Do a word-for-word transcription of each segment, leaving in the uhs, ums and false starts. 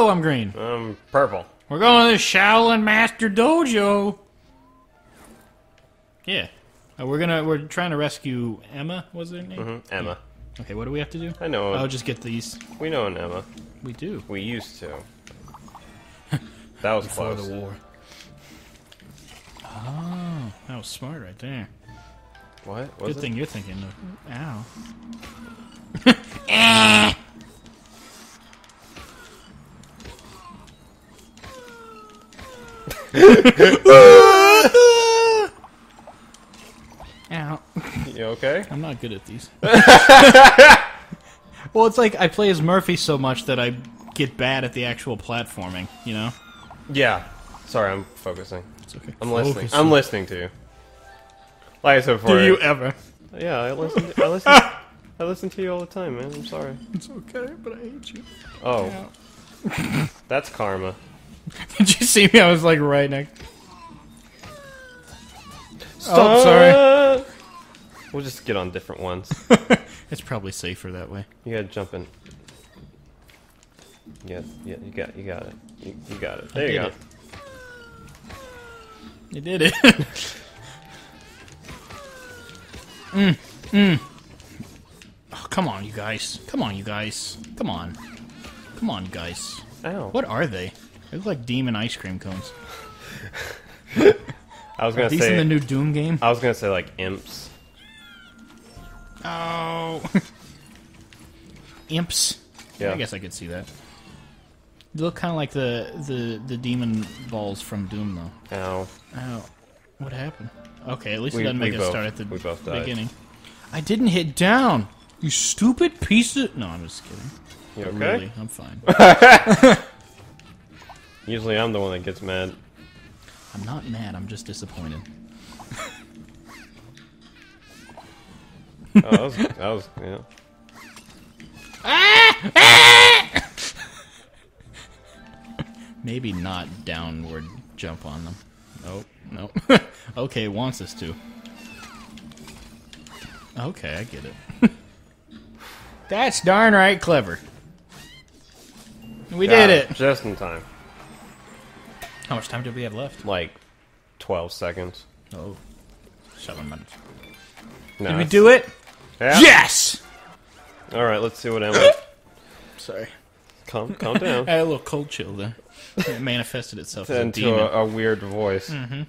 yellow? I'm green. Um, purple. We're going to the Shaolin Master Dojo. Yeah. Uh, we're gonna. We're trying to rescue Emma. Was her name? Mm-hmm. Emma. Yeah. Okay. What do we have to do? I know. I'll just get these. We know an Emma. We do. We used to. That was before close. The war. Oh, that was smart right there. What? Was Good it? Thing you're thinking. Of. Ow. Ah! Ow. You okay? I'm not good at these. Well, it's like I play as Murphy so much that I get bad at the actual platforming, you know? Yeah. Sorry, I'm focusing. It's okay. I'm focusing. listening. I'm listening to you. Like I said before. Do you ever? Yeah, I listen to, I listen to, I listen to you all the time, man. I'm sorry. It's okay, but I hate you. Oh. Yeah. That's karma. Did you see me? I was like right next. Stop, oh, sorry. We'll just get on different ones. It's probably safer that way. You gotta jump in. Yeah, yeah, you got, you got it. You, you got it. There I you go. It. You did it. mm, mm. Oh, come on, you guys. Come on, you guys. Come on. Come on, guys. Ow. What are they? They look like demon ice cream cones. I was gonna are these say in the new Doom game. I was gonna say like imps. Oh, imps. Yeah. I guess I could see that. They look kind of like the the the demon balls from Doom though. Ow. Ow. What happened? Okay, at least we, it doesn't make us start at the beginning. I didn't hit down. You stupid piece of. No, I'm just kidding. You okay? Really, I'm fine. Usually I'm the one that gets mad. I'm not mad, I'm just disappointed. Oh, that was, that was, yeah. Ah! Ah! Maybe not downward jump on them. Nope, nope. Okay, wants us to. Okay, I get it. That's darn right clever. We Got did it. Just in time. How much time do we have left? Like, twelve seconds. Oh, seven minutes. Nice. Did we do it? Yeah. Yes! All right, let's see what Emma... Sorry. Calm, calm down. I had a little cold chill there. It manifested itself as a demon. Into a, a weird voice. Mm-hmm.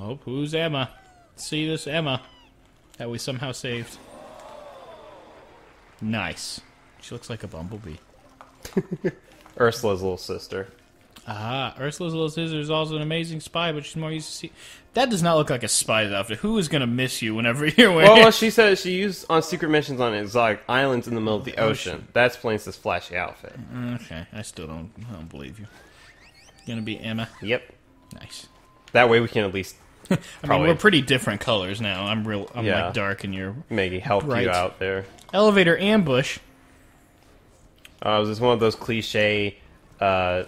Oh, who's Emma? See this Emma that we somehow saved. Nice. She looks like a bumblebee. Ursula's little sister. Ah, Ursula's little sister is also an amazing spy, but she's more used to see. That does not look like a spy's outfit. Who is gonna miss you whenever you're away? Well, well, she says she used on secret missions on exotic islands in the middle of the ocean. ocean. That explains this flashy outfit. Okay, I still don't, I don't believe you. Gonna be Emma. Yep. Nice. That way we can at least. I probably... mean, we're pretty different colors now. I'm real. I'm yeah. like dark, and you're Maggie. Help bright. You out there. Elevator ambush. Uh, was this one of those cliche? Uh,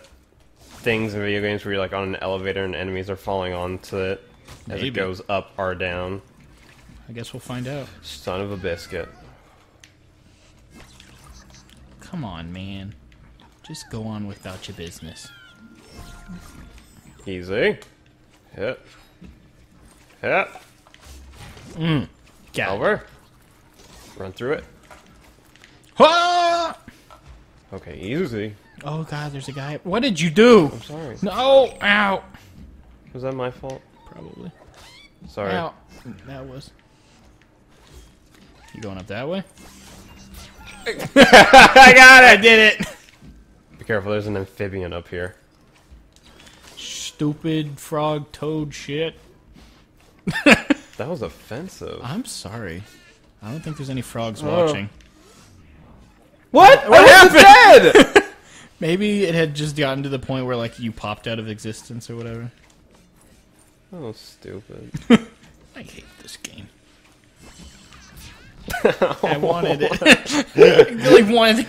Things in video games where you're like on an elevator and enemies are falling onto it as Maybe. It goes up or down. I guess we'll find out. Son of a biscuit. Come on, man. Just go on without your business. Easy. Hit. Hit. Mm. Got Over. It. Run through it. Ha! Okay, easy. Oh god, there's a guy. What did you do? I'm sorry. No! Ow! Was that my fault? Probably. Sorry. Ow. That was. You going up that way? I got it! I did it! Be careful, there's an amphibian up here. Stupid frog toad shit. That was offensive. I'm sorry. I don't think there's any frogs oh. watching. What? What, what happened? Maybe it had just gotten to the point where, like, you popped out of existence or whatever. Oh, stupid. I hate this game. I wanted it. I really wanted the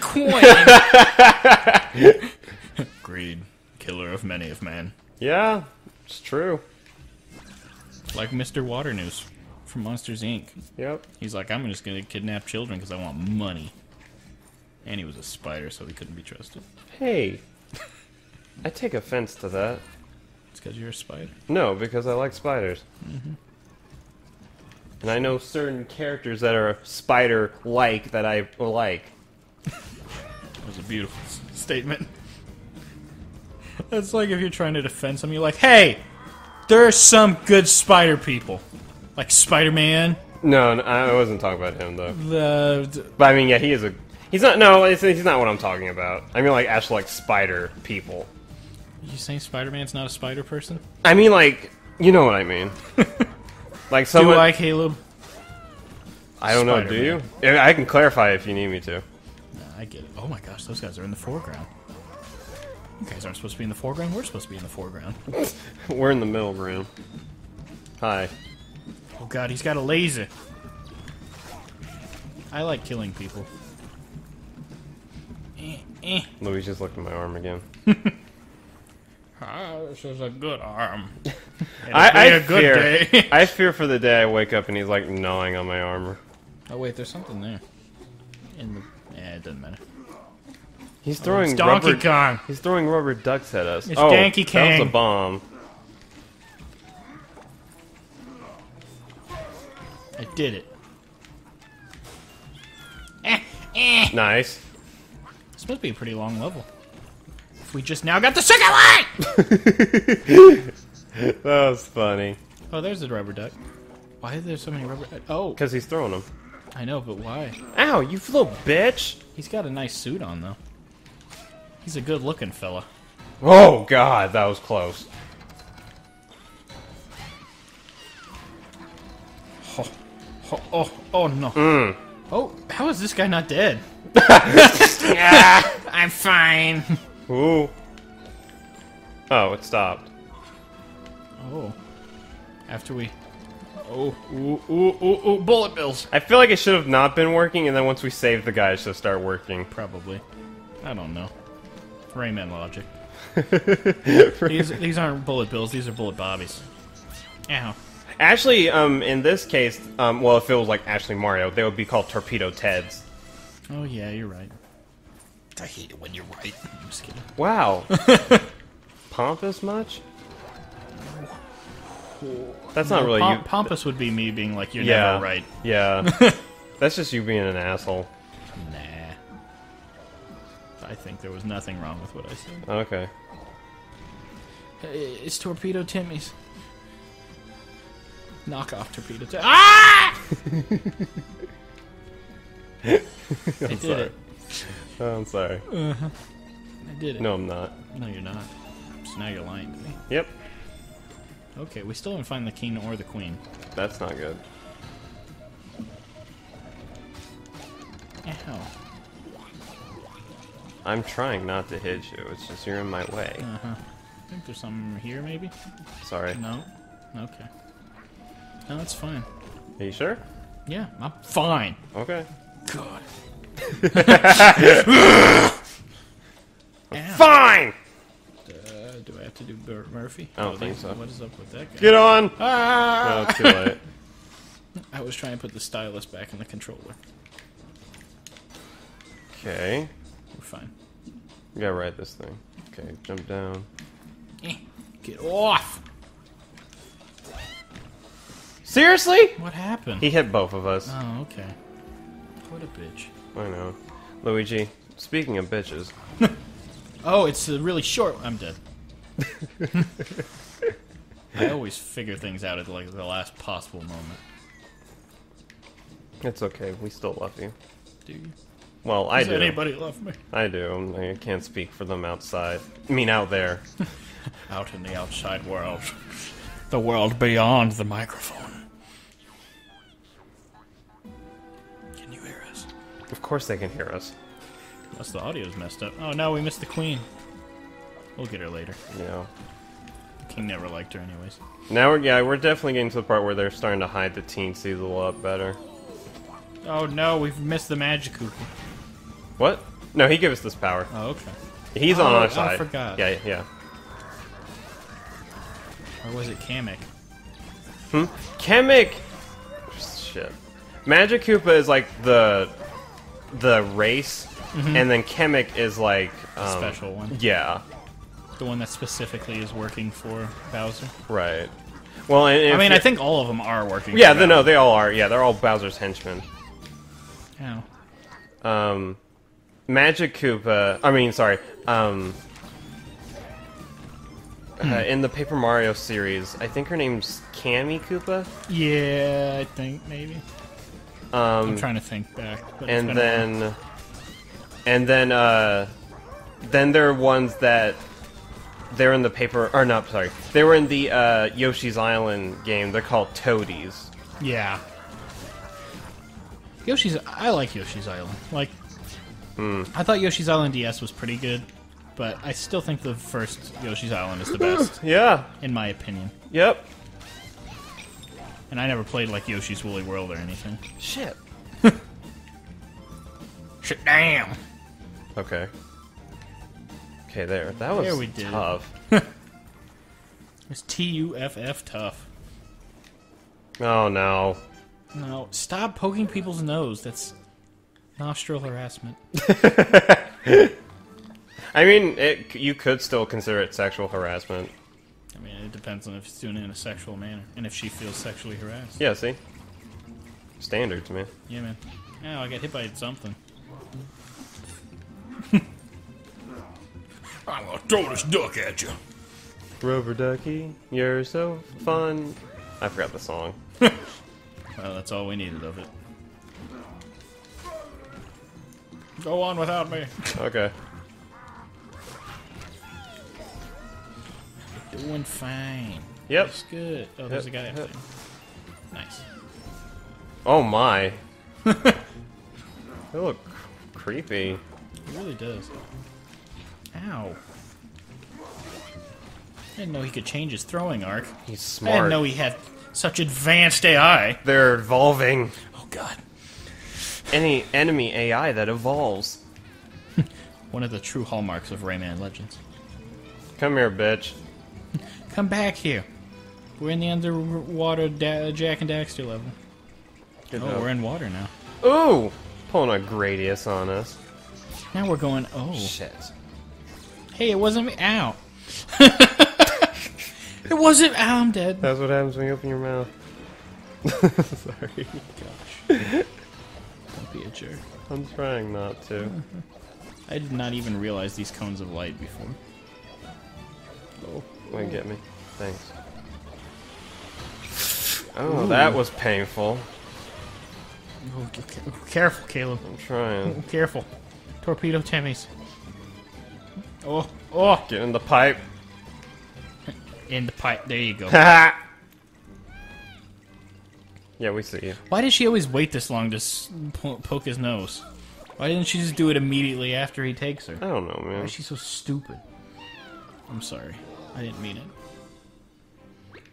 coin. Greed. Killer of many of man. Yeah, it's true. Like Mister Waternoose from Monsters, Incorporated. Yep. He's like, I'm just gonna kidnap children because I want money. And he was a spider, so he couldn't be trusted. Hey, I take offense to that. It's because you're a spider? No, because I like spiders. Mm-hmm. And I know certain characters that are spider-like that I like. That was a beautiful statement. That's like if you're trying to defend something, you're like, hey, there are some good spider people. Like Spider-Man. No, no, I wasn't talking about him, though. The, but I mean, yeah, he is a... He's not... No, it's, he's not what I'm talking about. I mean, like, actually, like, spider people. You saying Spider-Man's not a spider person? I mean, like, you know what I mean. Like someone... Do I, Caleb? I don't know, do you? I can clarify if you need me to. Nah, I get it. Oh my gosh, those guys are in the foreground. You guys aren't supposed to be in the foreground. We're supposed to be in the foreground. We're in the middle ground. Hi. Oh god, he's got a laser. I like killing people. Eh, eh. Luigi just looked at my arm again. Ah, this is a good arm. I, I, a good fear, day. I fear for the day I wake up and he's like gnawing on my armor. Oh wait, there's something there. In the, yeah, it doesn't matter. He's throwing oh, it's Donkey rubber, Kong. He's throwing rubber ducks at us. It's oh, Donkey Kong. That was a bomb. I did it. Eh, eh. Nice. This must be a pretty long level. We just now got the second one! That was funny. Oh, there's the rubber duck. Why is there so many rubber ducks? Oh. Because he's throwing them. I know, but why? Ow, you little bitch! He's got a nice suit on, though. He's a good-looking fella. Oh, God, that was close. Oh, oh, oh, oh no. Mm. Oh, how is this guy not dead? Yeah, I'm fine. Ooh. Oh, it stopped. Oh. After we... Oh, ooh, ooh, ooh, ooh, bullet bills! I feel like it should have not been working, and then once we save the guy, it should start working. Probably. I don't know. Rayman logic. these, these aren't bullet bills, these are bullet bobbies. Ow. Actually, um, in this case, um, well, if it was like Ashley Mario, they would be called Torpedo Teds. Oh yeah, you're right. I hate it when you're right. I'm just kidding. Wow. Pompous much? That's no, not really pom you. Pompous would be me being like, you're yeah, never right. Yeah. That's just you being an asshole. Nah. I think there was nothing wrong with what I said. Okay. It's Torpedo Timmy's. Knock off Torpedo Timmy's. Ah! I did sorry. It. Oh, I'm sorry. Uh-huh. I did it. No, I'm not. No, you're not. So now you're lying to me. Yep. Okay, we still haven't found the king or the queen. That's not good. Ow. I'm trying not to hit you. It's just you're in my way. Uh-huh. I think there's something here, maybe? Sorry. No? Okay. No, that's fine. Are you sure? Yeah, I'm fine. Okay. God. Fine! Uh, do I have to do Murphy? I don't oh, think so. What is up with that guy? Get on! Ah! No, it's too late. I was trying to put the stylus back in the controller. Okay. We're fine. We gotta ride this thing. Okay, jump down. Get off! Seriously? What happened? He hit both of us. Oh, okay. What a bitch. I know. Luigi, speaking of bitches... Oh, it's a really short... I'm dead. I always figure things out at like the last possible moment. It's okay, we still love you. Do you? Well, I do. Does anybody love me? I do. I can't speak for them outside. I mean, out there. Out in the outside world. The world beyond the microphone. Of course they can hear us. Unless the audio's messed up. Oh no, we missed the queen. We'll get her later. Yeah. King never liked her anyways. Now we're yeah, we're definitely getting to the part where they're starting to hide the teensies a lot better. Oh no, we've missed the magic cookie. What? No, he gave us this power. Oh, okay. He's oh, on our side. I forgot. Yeah, yeah. Or was it Kamek? Hmm? Kamek! Shit. Magic Koopa is like the... the race Mm-hmm. And then Kamek is like... Um, the special one. Yeah. The one that specifically is working for Bowser. Right. Well, and I mean, I think all of them are working yeah, for Bowser. Yeah, no, they all are. Yeah, they're all Bowser's henchmen. Yeah. Um, Magic Koopa... I mean, sorry. Um... Hmm. Uh, in the Paper Mario series, I think her name's Cammy Koopa. Yeah, I think maybe. Um, I'm trying to think back. And then, and then, uh, then there are ones that they're in the paper. Or not, sorry, they were in the uh, Yoshi's Island game. They're called Toadies. Yeah. Yoshi's. I like Yoshi's Island. Like, hmm. I thought Yoshi's Island D S was pretty good. But I still think the first Yoshi's Island is the best. Yeah. In my opinion. Yep. And I never played, like, Yoshi's Woolly World or anything. Shit. Shit, damn! Okay. Okay, there. That was there we did. Tough. It's T U F F tough. Oh, no. No. Stop poking people's nose. That's nostril harassment. I mean, it, you could still consider it sexual harassment. I mean, it depends on if it's doing it in a sexual manner, and if she feels sexually harassed. Yeah, see? Standards, man. Yeah, man. Oh, I got hit by something. I'm gonna throw this duck at you. Rover ducky, you're so fun. I forgot the song. Well, that's all we needed of it. Go on without me. Okay. Doing fine. Yep. That's good. Oh, there's yep. a guy up yep. there. Nice. Oh my. They look creepy. It really does. Ow. I didn't know he could change his throwing arc. He's smart. I didn't know he had such advanced A I. They're evolving. Oh god. Any enemy A I that evolves. One of the true hallmarks of Rayman Legends. Come here, bitch. Come back here. We're in the underwater da Jack and Daxter level. Good oh, up. We're in water now. Ooh! Pulling a Gradius on us. Now we're going, oh. Shit. Hey, it wasn't me. Ow. It wasn't. Ow, I'm dead. That's what happens when you open your mouth. Sorry. Gosh. Don't be a jerk. I'm trying not to. I did not even realize these cones of light before. Oh. Wait, get me. Thanks. Oh, ooh. That was painful. Oh, careful, Caleb. I'm trying. Careful. Torpedo Timmy's. Oh, oh. Get in the pipe. In the pipe. There you go. Yeah, we see you. Why did she always wait this long to po poke his nose? Why didn't she just do it immediately after he takes her? I don't know, man. Why is she so stupid? I'm sorry. I didn't mean it.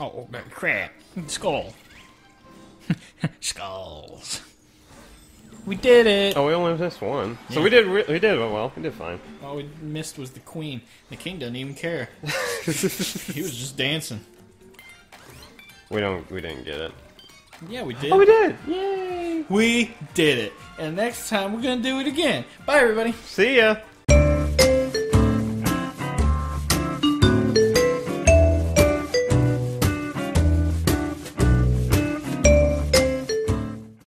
Oh, crap. Skull. Skulls. We did it! Oh, we only missed one. Yeah. So we did re we did well. We did fine. All we missed was the queen. The king doesn't even care. He was just dancing. We don't- we didn't get it. Yeah, we did. Oh, we did! Yay! We did it! And next time we're gonna do it again. Bye, everybody! See ya!